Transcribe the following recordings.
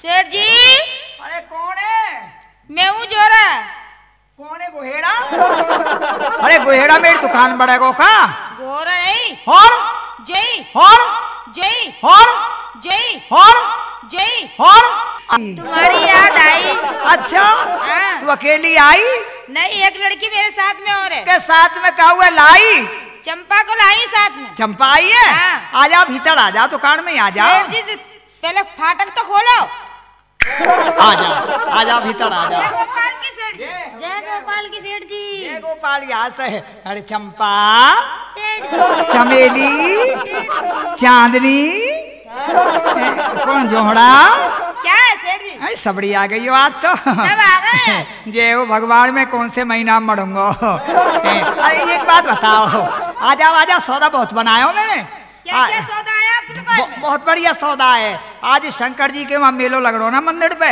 शेर जी। अरे कौन है? मैं हूँ जोरा। कौन है? गोहेड़ा। अरे गोहेड़ा मेरी दुकान बड़ा गोखा गोरा नहीं और जय और जय और जय और जय और तुम्हारी याद आई। अच्छा तू अकेली आई? नहीं, एक लड़की मेरे साथ में और है। के साथ में क्या हुआ? लाई चंपा को लाई साथ में। चंपा आई है? आजा भीतर आजा, दुकान में आ जाओ। पहले फाटक तो खोलो। आजा आजा भीतर आजा। गोपाल की सेठ जी, जय गोपाल की सेठ जी, जय गोपाल की। आज तो है। अरे चंपा, चमेली, चांदनी, कौन जोहड़ा क्या है सेठ जी? अरे सबड़ी आ गई हो आज तो। सब आ गए। जे वो भगवान में कौन से महीना मरूंगा। अरे एक बात बताओ, आजा आजा, सौदा बहुत बनाया हो मैंने। क्या क्या सौदा आया आपकी दुकान में? बहुत बढ़िया सौदा है। आज शंकर जी के वहाँ मेलो लग रहा ना मंदिर पे,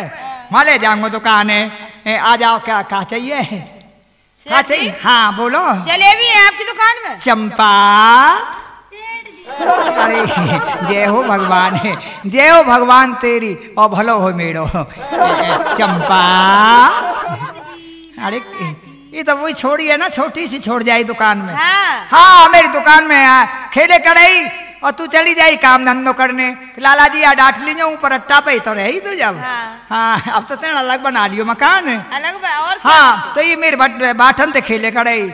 वहाँ ले जाऊंगा दुकान है। आ जाओ, क्या क्या चाहिए? क्या चाहिए? हाँ बोलो। जलेबी है आपकी दुकान में? चंपा। अरे जय हो भगवान है, जय हो भगवान तेरी और भलो हो मेरो। चंपा, अरे ये तो वही छोड़ी है ना, छोटी सी छोड़ जाए दुकान में। हाँ मेरी दुकान में खेले कड़ाई और तू चली जाई काम धंधो करने। लाला जी डांट ली ऊपर अट्टा पे तो रही तू जब। हाँ अब तो तेरा अलग बना लियो मकान अलग। और हाँ तो ये मेरे बाठन ते खेले कड़ाई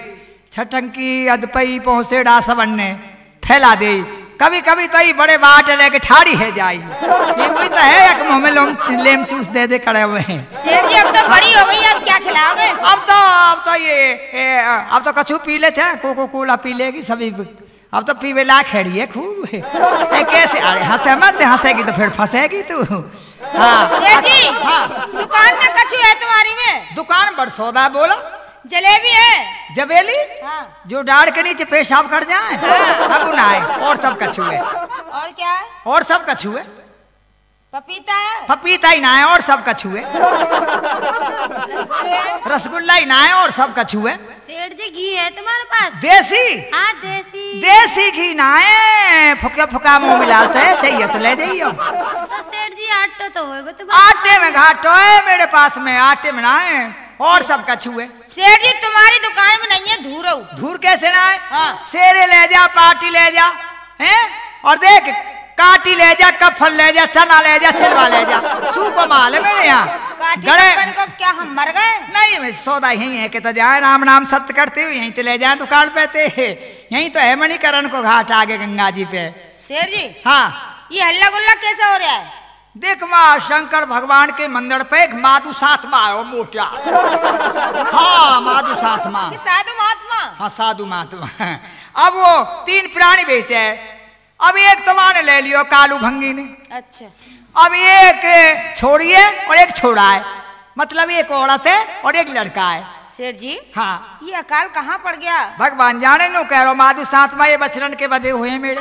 छटंकी अदपई पहुंचे डा सवन ने फैला दे। कभी कभी तो ये बड़े बाट लेके ठाड़ी है जाई। ये वही तो है, एक मुँह में लेम चूस दे दे करे हुए हैं। शेर जी अब तो बड़ी हो गई, अब क्या खिलाओगे? अब तो ये अब तो कछु पी ले चाहे कोको कोला पी लेगी सभी। अब तो पीवे लाख हैरी है खूब। कैसे? अरे हंसे मत, हंसेगी तो फिर फंसेगी तू। हाँ दुकान में कछु है तुम्हारी में? दुकान बड़ सौदा। बोलो। जलेबी है? जबेली। हाँ। जो डाड़ के नीचे पेशाब कर जाए। हाँ। और सब कछु है। और क्या? और सब कछु है। पपीता है? पपीता ही ना है। और सब कछु है। रसगुल्ला ही ना है। और सब कछु है। सेठ जी घी है तुम्हारे पास? देसी। हाँ देसी। देसी घी ना है, फुका फुका मुँह मिलाते हैं। चाहिए तो ले जाइयो। तो सेठ जी आटा तो होगा तुम्हारे? आटे में घाटो है मेरे पास में, आटे में ना है। और सब कछु है। सेठ जी तुम्हारी दुकान में नहीं है धूर। धूर कैसे ना है? हाँ। सेरे ले जा, पार्टी ले जा, हैं? और देख काटी ले जा, कफल ले जा, चना ले जा, चिलवा ले जा। सूखो माल है मेरे यहाँ। क्या हम मर गए? नहीं मैं सौदा यही है कि तो जाए राम नाम सत्य करते हुए यहीं तो ले जाए दुकान पे ते। यही तो है मणिकरण को घाट आगे गंगा जी पे। शेर जी हाँ ये हल्ला गुल्ला कैसे हो रहा है? देख माँ शंकर भगवान के मंदिर पे एक माधु सातमा है मोटा। हाँ माधु सातमा, साधु महात्मा। हाँ साधु महात्मा। अब वो तीन प्राणी बेचे है। अब एक तुम्हारे ले लियो कालू भंगी ने। अच्छा। अब एक छोड़ी है और एक छोड़ा है, मतलब एक औरत है और एक लड़का है। शेर जी हाँ ये अकाल कहाँ पड़ गया? भगवान जाने। नो कह रहा माधु सातमा ये बचरन के बधे हुए हैं मेरे।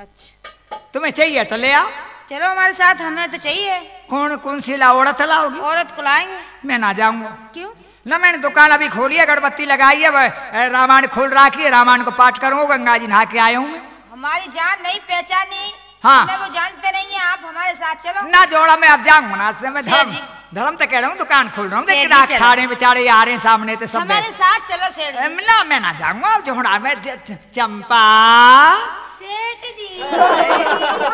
अच्छा तुम्हें चाहिए तो ले आओ। चलो हमारे साथ, हमें तो चाहिए। कौन कौन सी ला? औरत लाओगी? औरत को लाएंगे। मैं ना जाऊंगा। क्यों? ना मैंने दुकान अभी खोली है, गणपति लगाई है, रामायण खोल रखी है, रामायण को पाठ करूंगा, गंगा जी नहा के आया हूँ। हमारी जान नहीं पहचानी। हाँ मैं वो जानते नहीं है, आप हमारे साथ चलो ना। जोड़ा मैं अब जाऊंगा ना, मैं धर्म तो कह रहा हूँ, दुकान खोल रहा हूँ, खाने बेचारे आ रहे हैं सामने तो सब। मेरे साथ चलो शेर। ना मैं ना जाऊंगा अब जोड़ा मैं। चंपा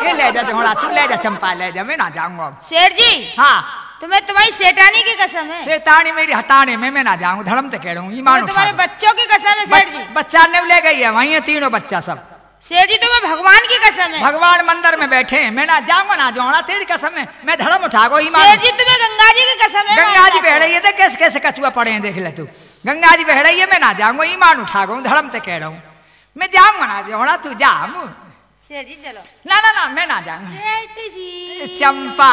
ये ले जा, तू ले जा चंपा ले जा, मैं ना जाऊंगा। शेर जी हाँ तुम्हें तुम्हारी शैतानी की कसम है। शैतानी मेरी हटाने में मैं ना जाऊंगा, धर्म तो कह रहा हूँ, ईमान। तुम्हारे बच्चों की कसम है शेर जी। बच्चा ने ले गई है वही है तीनों बच्चा सब। शेर जी तुम्हें भगवान की कसम है। भगवान मंदिर में बैठे हैं, मैं ना जाऊंगा, ना जाऊंगा, तेरी कसम है, मैं धर्म उठागो ईमान। शेर जी तुम्हें गंगा जी की कसम है। गंगा जी बह रही है, देख कैसे कैसे कछुआ पड़े हैं, देख ले तू। गंगा जी बह रही है, मैं ना जाऊंगा, ईमान उठागो, धर्म तो कह रहा हूँ, मैं जाऊंगा ना जाऊंगा, तू जा। शेर जी चलो। ना ना ना मैं ना जाऊंगा। चंपा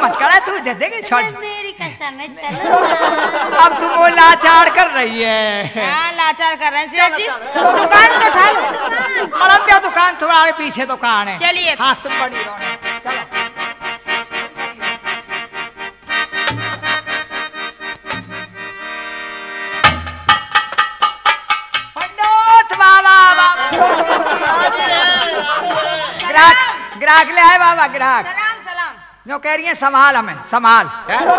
मत करा तू, देगी छोड़ मेरी कसम है। चलो अब तुम वो लाचार कर रही है। हाँ लाचार कर रहे हैं शेर जी। दुकान तो उठा लो, मरम दिया दुकान, तुम्हारे पीछे दुकान है। चलिए हाँ तुम बड़ी चलो। ग्राहक ले आए बाबा ग्राहक। सलाम सलाम। जो कह रही है संभाल हमें, संभाल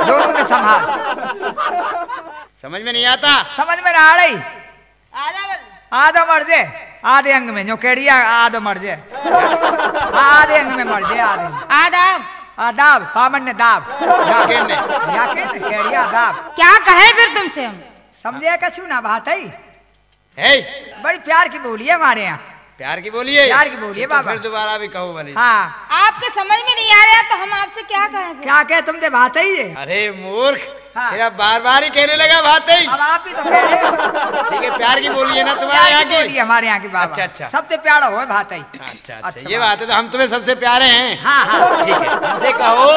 लोगों के संभाल। समझ में नहीं आता, समझ में आ रही आधा मर्जे आधे अंग में, जो कह रही है आधा मर्जे आधे अंग में मर्जे आधे आदाब आदाब पामन ने दाब याकिन कह रही आदाब। क्या कहे फिर तुमसे हम समझे कछु ना बात है। बड़ी प्यार की बोली है हमारे यहाँ, प्यार की बोली है, प्यार की बोली है बाबा। फिर दोबारा भी कहो भले। हाँ आपके समझ में नहीं आ रहा तो हम आपसे क्या कहें, क्या कहे तुमसे बात ही। अरे मूर्ख तेरा बार बार ही कहने लगा बात ही। अब आप ही तो कह रहे हो। ठीक है प्यार की बोली है ना तुम्हारे यहाँ की, हमारे यहाँ की बाबा। अच्छा अच्छा सबसे प्यारा हो बात ही। अच्छा अच्छा ये बात है, तो हम तुम्हें सबसे प्यारे हैं। हाँ हाँ ठीक है हमसे कहो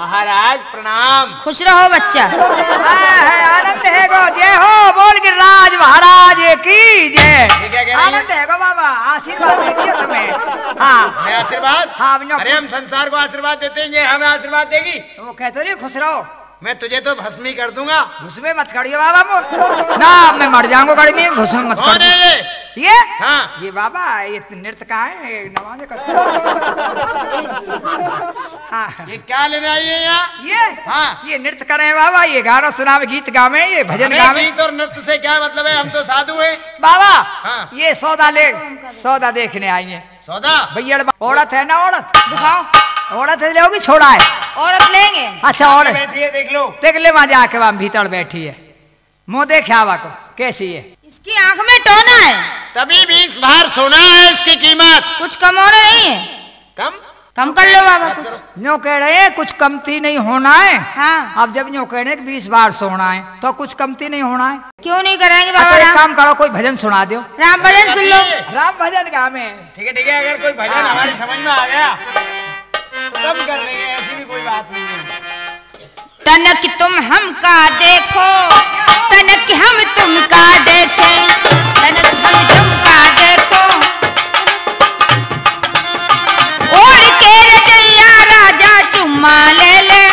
महाराज प्रणाम, खुश रहो बच्चा। आनंद है गो जय हो, बोल गिरिराज महाराज की जय। आनंद है गो बाबा, आशीर्वाद देती है तुम्हें। हाँ आशीर्वाद। हाँ अरे हम संसार को आशीर्वाद देते हैं, ये हमें आशीर्वाद देगी। वो कहते रही खुश रहो, मैं तुझे तो भस्मी कर दूंगा। घुसमें मत खड़िए बाबा मोर ना, मैं मर जाऊंगा गर्मी में। घुसमें मत खड़िए ये। हाँ ये बाबा ये नृत्य का है, नवाजे का। हाँ ये क्या लेने आई है यहाँ ये। हाँ ये नृत्य कर रहे हैं बाबा, ये गाना सुनावे गीत गावे, ये भजन गावे। गीत और नृत्य से क्या मतलब है, हम तो साधु हैं बाबा। हाँ ये सौदा ले, सौदा देखने आई है। सौदा भैया औरत है ना, औरत दिखाओ। औरत ले होगी, छोड़ा है औरत लेंगे। अच्छा औरत बैठी है, देख लो देख ले वहां जाके, वहां भीतर बैठी है। मुँह देखे हवा को कैसी है, इसकी आंख में टोना है, तभी 20 बार सोना है इसकी कीमत। कुछ कम होना नहीं है, कम कम कर लो बाबा। जो कह रहे हैं कुछ कमती नहीं होना है। हाँ अब जब जो कह रहे हैं 20 बार सोना है तो कुछ कमती नहीं होना है, क्यों नहीं करेंगे बाबा। अच्छा, काम करो कोई भजन सुना दो, राम भजन सुन लो, राम भजन गा में। ठीक है अगर कोई भजन हमारी समझ में आ गया कम कर लेंगे, ऐसी भी कोई बात नहीं है। तनक तुम हमका देखो, तनक हम तुमका देखे, तनक हम तुमका देखो। ओढ़ के रजैया राजा चुम्मा ले ले,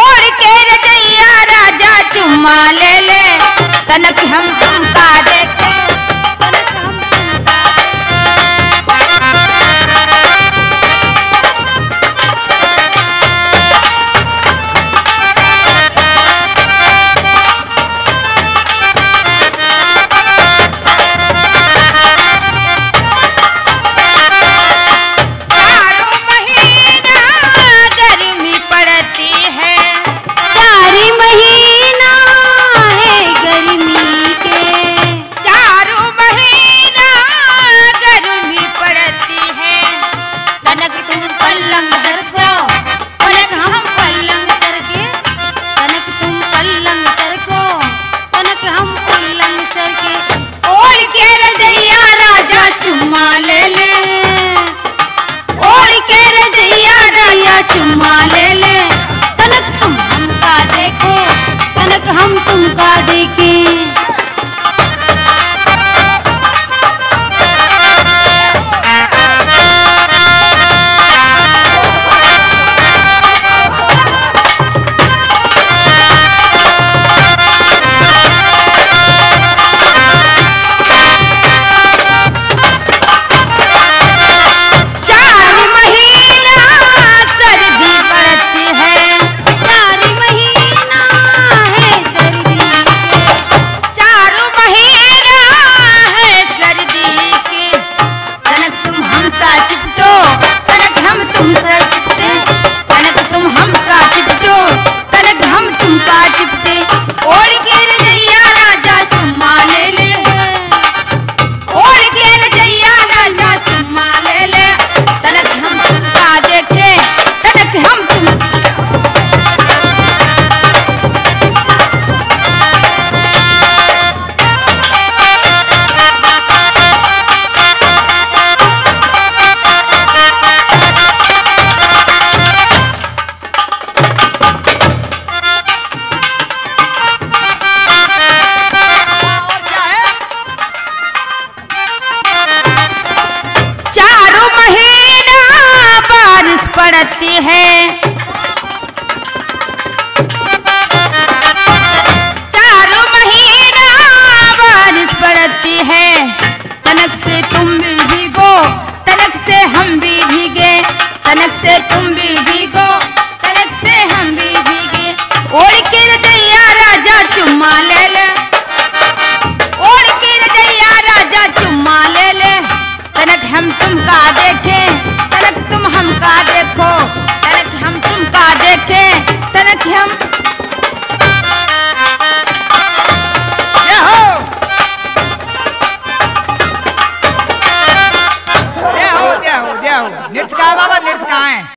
ओढ़ के रजैया राजा चुम्मा ले ले, तनक हम तुमका देखे। तनक से तुम भी भीगो, तनक से हम भी भीगे। ओढ़ के रजैया राजा चुम्मा ले ले, ओढ़ के रजैया राजा चुम्मा ले ले। तनक हम तुम का देखे, तनक तुम हम का देखो, तनक हम तुम का देखे, तनक हम